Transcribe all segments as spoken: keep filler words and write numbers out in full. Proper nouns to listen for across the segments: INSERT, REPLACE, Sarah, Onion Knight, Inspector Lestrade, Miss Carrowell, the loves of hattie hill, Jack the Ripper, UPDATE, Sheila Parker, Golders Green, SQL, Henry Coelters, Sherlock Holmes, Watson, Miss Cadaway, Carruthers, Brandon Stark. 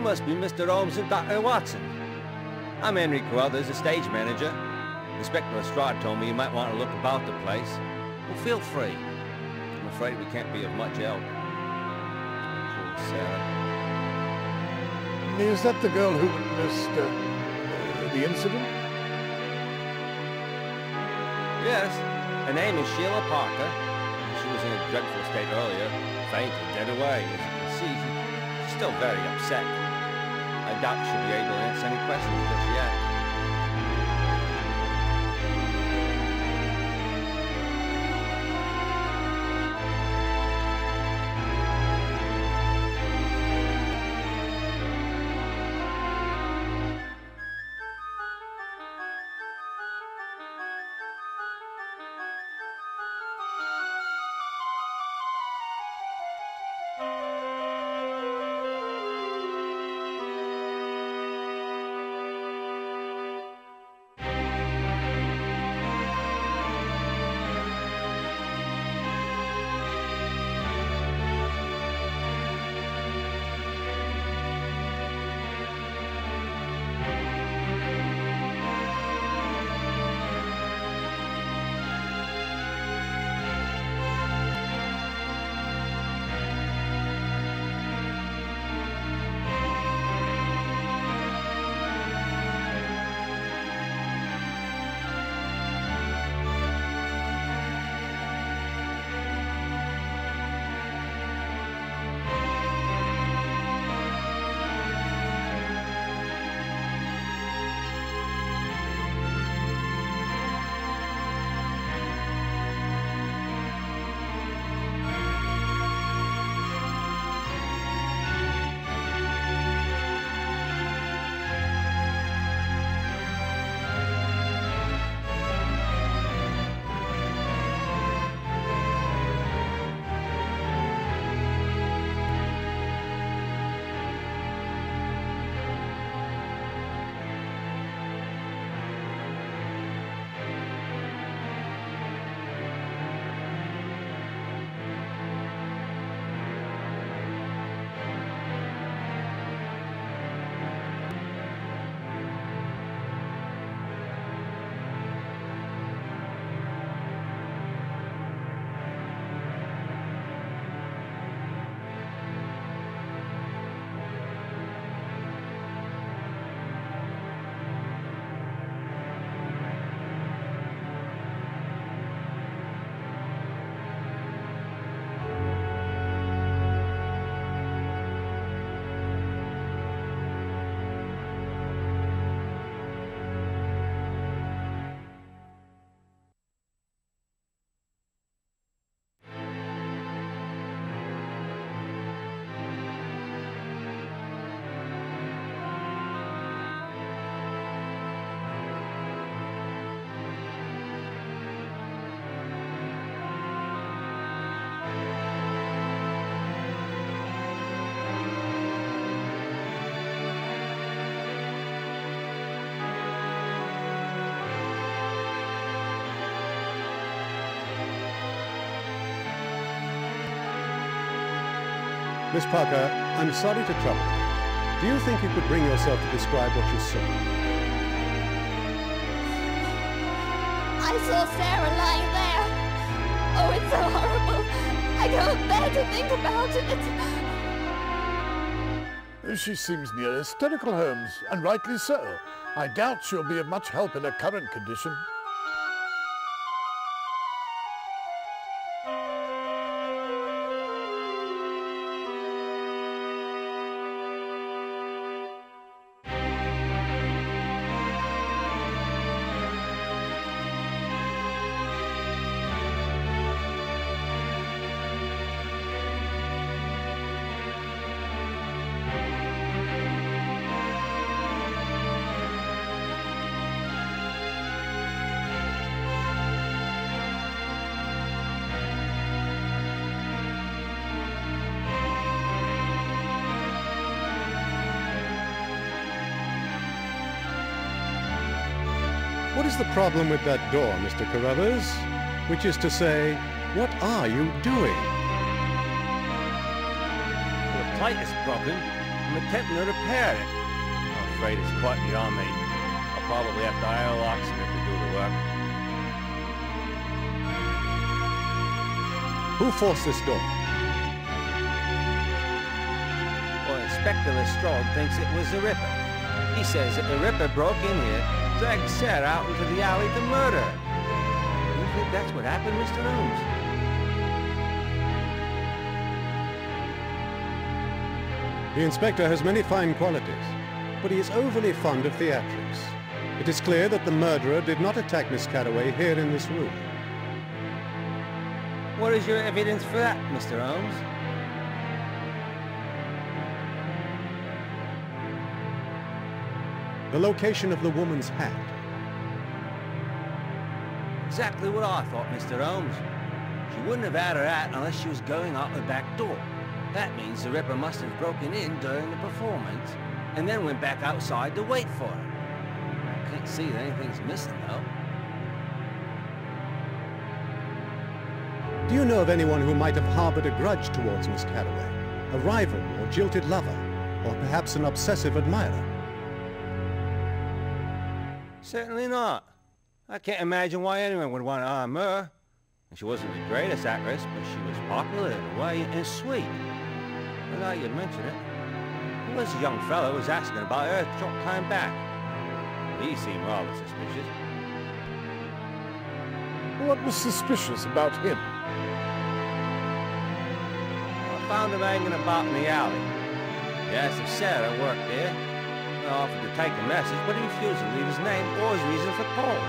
You must be Mister Holmes and Doctor Watson. I'm Henry Coelters, a stage manager. Inspector Lestrade told me you might want to look about the place. Well, feel free. I'm afraid we can't be of much help. Poor Sarah. Is that the girl who witnessed uh, the incident? Yes. Her name is Sheila Parker. She was in a dreadful state earlier, fainted dead away. As you can see, she's still very upset. I doubt she'll be able to answer any questions just yet. Miss Parker, I'm sorry to trouble you. Do you think you could bring yourself to describe what you saw? I saw Sarah lying there. Oh, it's so horrible. I can't bear to think about it. She seems near hysterical, Holmes, and rightly so. I doubt she'll be of much help in her current condition. What is the problem with that door, Mister Carruthers? Which is to say, what are you doing? The tightest problem I'm attempting to repair it. I'm afraid it's quite beyond me. I'll probably have to hire a locksmith to do the work. Who forced this door? Well, Inspector Lestrade thinks it was the Ripper. He says that the Ripper broke in here, dragged Sarah out into the alley to murder her. You think that's what happened, Mister Holmes? The inspector has many fine qualities, but he is overly fond of theatrics. It is clear that the murderer did not attack Miss Cadaway here in this room. What is your evidence for that, Mister Holmes? The location of the woman's hat. Exactly what I thought, Mister Holmes. She wouldn't have had her hat unless she was going out the back door. That means the Ripper must have broken in during the performance and then went back outside to wait for her. I can't see that anything's missing, though. Do you know of anyone who might have harbored a grudge towards Miss Carrowell? A rival or jilted lover, or perhaps an obsessive admirer? Certainly not. I can't imagine why anyone would want to harm her. She wasn't the greatest actress, but she was popular in a way and sweet. Now you mention it, there was a young fellow who was asking about her a short time back. He seemed rather suspicious. What was suspicious about him? I found him hanging about in the alley. He asked if Sarah worked there. I offered to take a message, but he refused to leave his name or his reason for calling.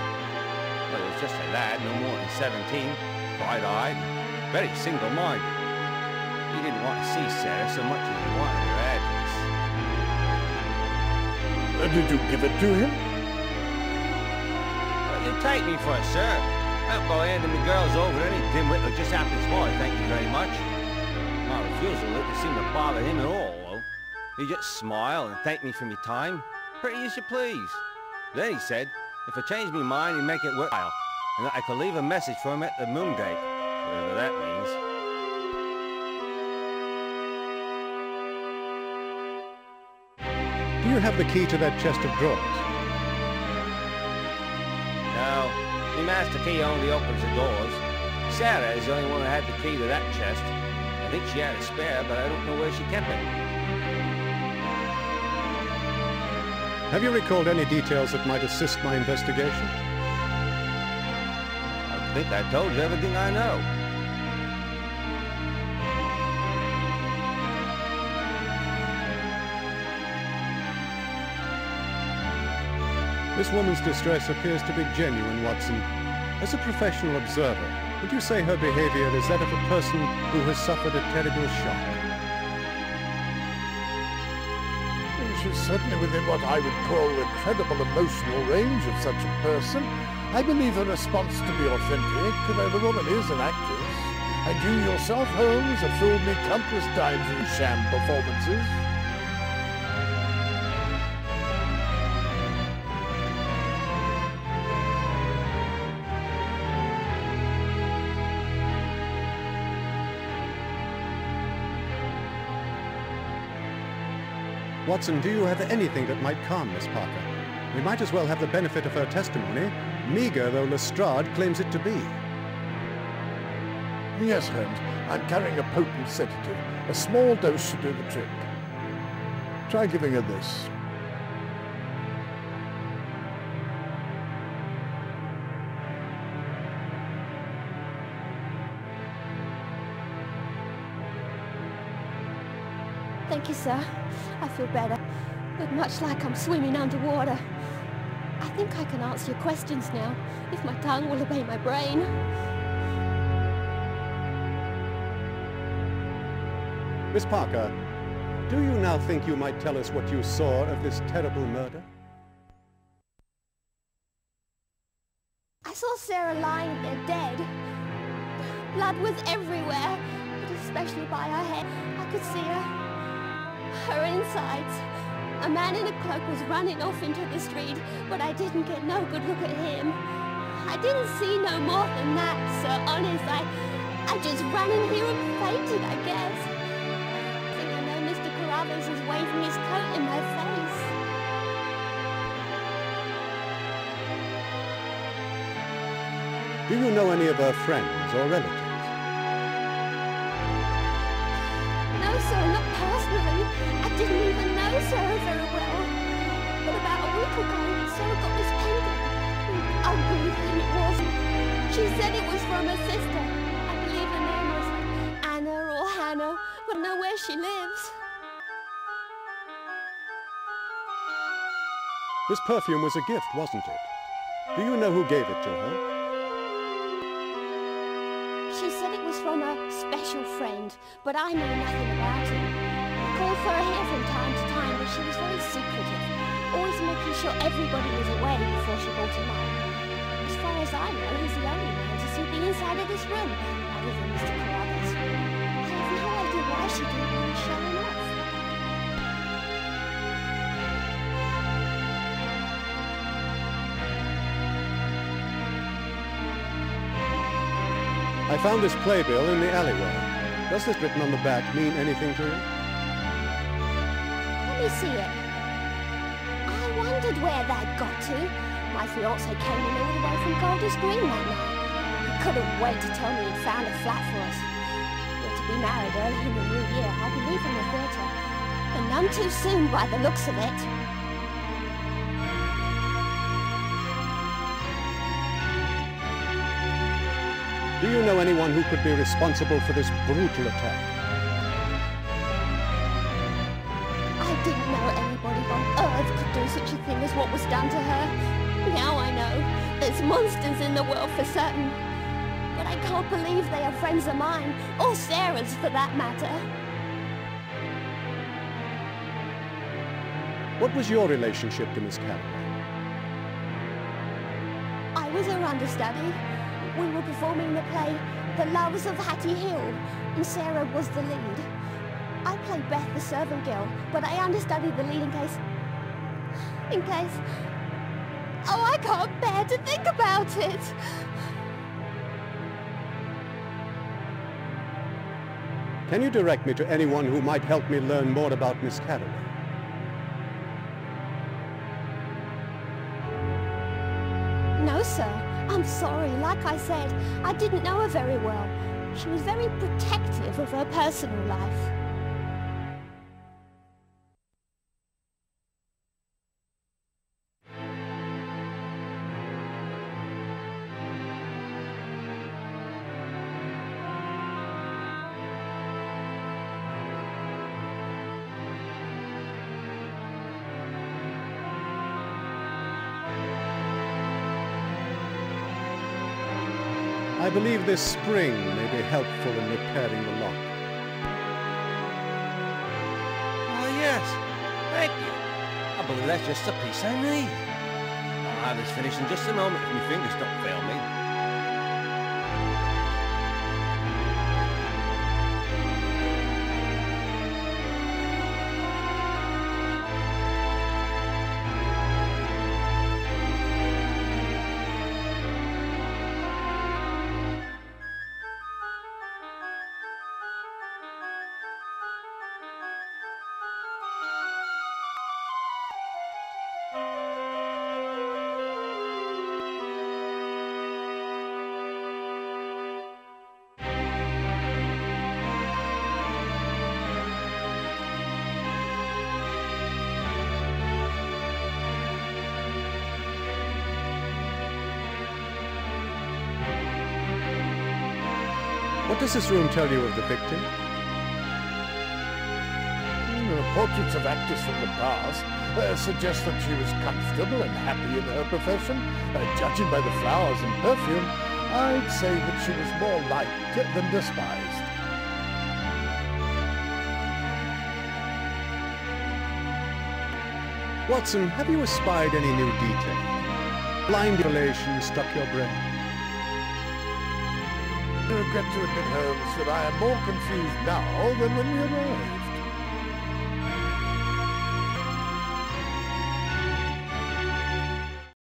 Well, he was just a lad, no more than seventeen, bright-eyed, very single-minded. He didn't want to see Sarah so much as he wanted her address. Uh, did you give it to him? Well, you take me for it, sir. That boy handing the girls over to any dimwit who just happens by, thank you very much. My refusal didn't seem to bother him at all, though. He just smiled and thanked me for my time, pretty as you please. Then he said, if I changed my mind, he'd make it worthwhile, and that I could leave a message for him at the Moon Gate, whatever that means. Do you have the key to that chest of drawers? No, the master key only opens the doors. Sarah is the only one who had the key to that chest. I think she had a spare, but I don't know where she kept it. Have you recalled any details that might assist my investigation? I think I told you everything I know. This woman's distress appears to be genuine, Watson. As a professional observer, would you say her behavior is that of a person who has suffered a terrible shock? She's certainly within what I would call the credible emotional range of such a person. I believe her response to be authentic, though the woman is an actress. And you yourself, Holmes, have fooled me countless times in sham performances. Watson, do you have anything that might calm Miss Parker? We might as well have the benefit of her testimony, meager though Lestrade claims it to be. Yes, Holmes. I'm carrying a potent sedative. A small dose should do the trick. Try giving her this. Thank you, sir. I feel better, but much like I'm swimming underwater. I think I can answer your questions now, if my tongue will obey my brain. Miss Parker, do you now think you might tell us what you saw of this terrible murder? I saw Sarah lying there dead. Blood was everywhere, but especially by her head. I could see her. Her insides. A man in a cloak was running off into the street, but I didn't get no good look at him. I didn't see no more than that, so honest, I, I just ran in here and fainted, I guess. I think I know Mister Carrowell is waving his Do you know any of her friends or relatives? No, sir, not personally. I didn't even know Sarah very well. But about a week ago, Sarah got this pendant. Ugly thing it was. She said it was from her sister. I believe her name was Anna or Hannah. Wouldn't know where she lives. This perfume was a gift, wasn't it? Do you know who gave it to her? She said it was from a special friend, but I know nothing about it. I called for her here from time to time, but she was very secretive, always making sure everybody was away before she brought him up. As far as I know, he's the only man to see the inside of this room, other than Mister Carrowell's. I have no idea why she didn't want to show him off. I found this playbill in the alleyway. Does this written on the back mean anything to you? Let me see it. I wondered where that got to. My fiancé came in all the way from Golders Green that night. He couldn't wait to tell me he'd found a flat for us. We're to be married early in the new year, I believe, in the theatre. But none too soon by the looks of it. Do you know anyone who could be responsible for this brutal attack? I didn't know anybody on earth could do such a thing as what was done to her. Now I know. There's monsters in the world for certain. But I can't believe they are friends of mine, or Sarah's for that matter. What was your relationship to Miss Carrowell? I was her understudy. We were performing the play, The Loves of Hattie Hill, and Sarah was the lead. I played Beth, the servant girl, but I understudied the lead in case... in case... Oh, I can't bear to think about it! Can you direct me to anyone who might help me learn more about Miss Cadaway? No, sir. I'm sorry, like I said, I didn't know her very well. She was very protective of her personal life. I believe this spring may be helpful in repairing the lock. Oh yes, thank you. I believe that's just a piece I need. I'll have this finished in just a moment if my fingers don't fail me. What does this room tell you of the victim? Mm, the portraits of actors from the past uh, suggest that she was comfortable and happy in her profession. Uh, judging by the flowers and perfume, I'd say that she was more liked than despised. Watson, have you espied any new detail? Blind relation stuck your brain? I regret to admit, Holmes, that I am more confused now than when we arrived.